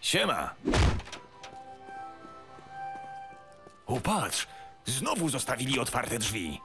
Siema. O, patrz! Znowu zostawili otwarte drzwi.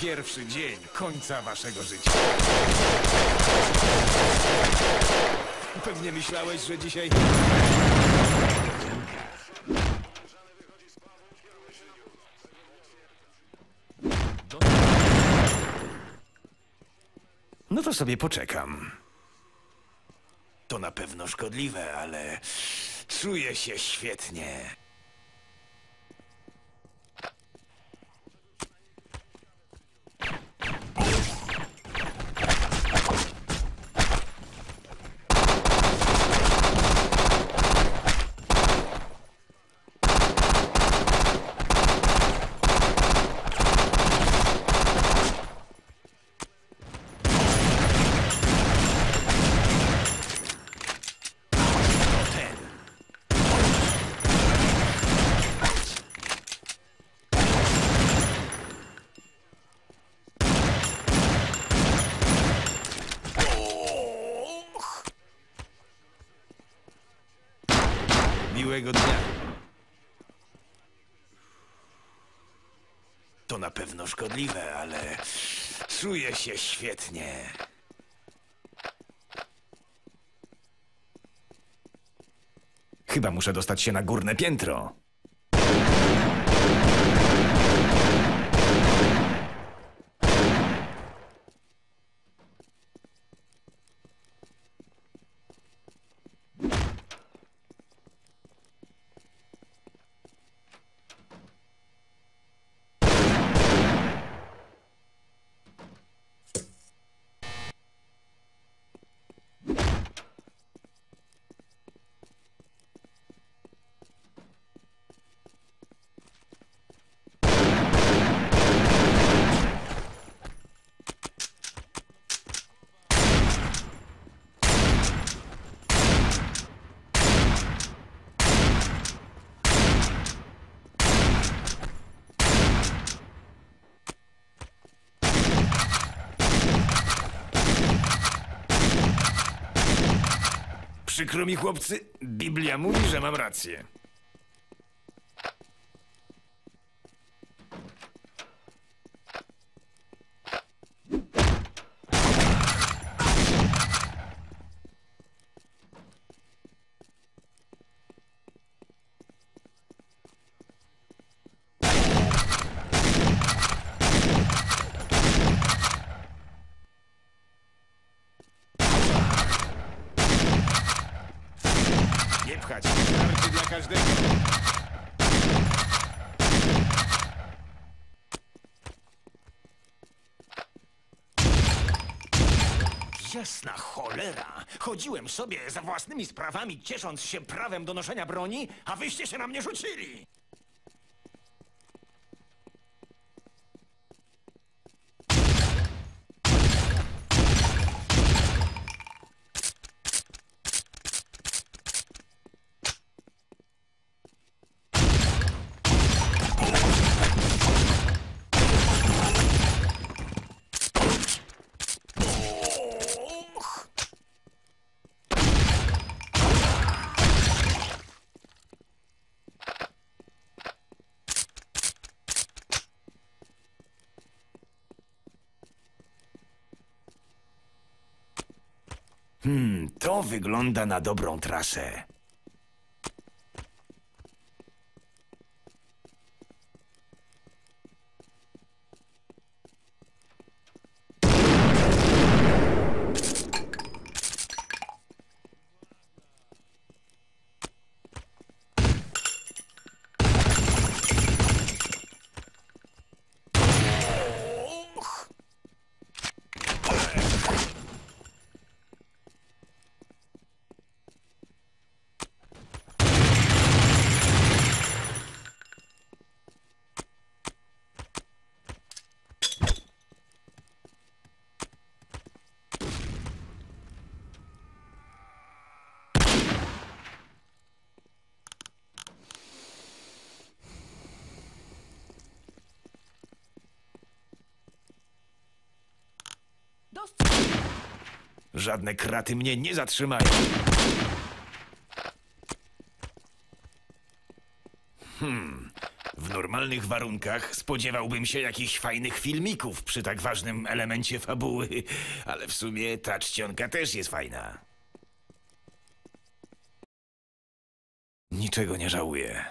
Pierwszy dzień końca waszego życia. Pewnie myślałeś, że dzisiaj... No to sobie poczekam. To na pewno szkodliwe, ale czuję się świetnie. Miłego dnia. To na pewno szkodliwe, ale czuję się świetnie. Chyba muszę dostać się na górne piętro. Przykro mi, chłopcy, Biblia mówi, że mam rację. Starczy dla każdego. Jasna cholera! Chodziłem sobie za własnymi sprawami, ciesząc się prawem do noszenia broni, a wyście się na mnie rzucili! To wygląda na dobrą trasę. Żadne kraty mnie nie zatrzymają. W normalnych warunkach spodziewałbym się jakichś fajnych filmików przy tak ważnym elemencie fabuły, ale w sumie ta czcionka też jest fajna. Niczego nie żałuję.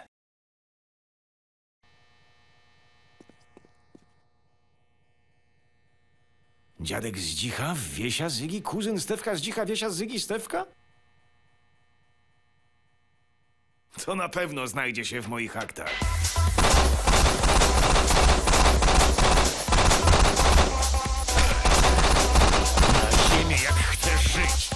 Dziadek Zdzicha, Wiesia, Zygi, kuzyn Stefka, Zdzicha, Wiesia, Zygi, Stefka? To na pewno znajdzie się w moich aktach. Na ziemię jak chcesz żyć.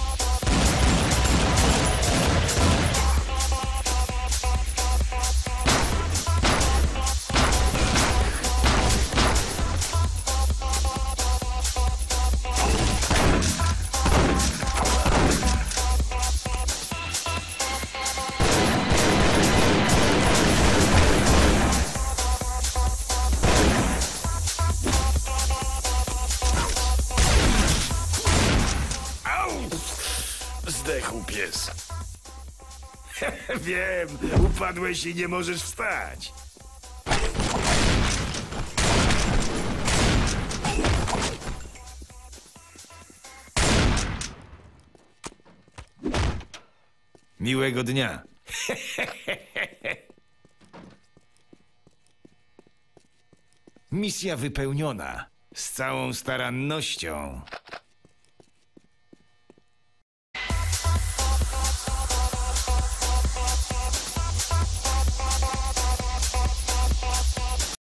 Wiem, upadłeś i nie możesz wstać. Miłego dnia. Misja wypełniona. Z całą starannością.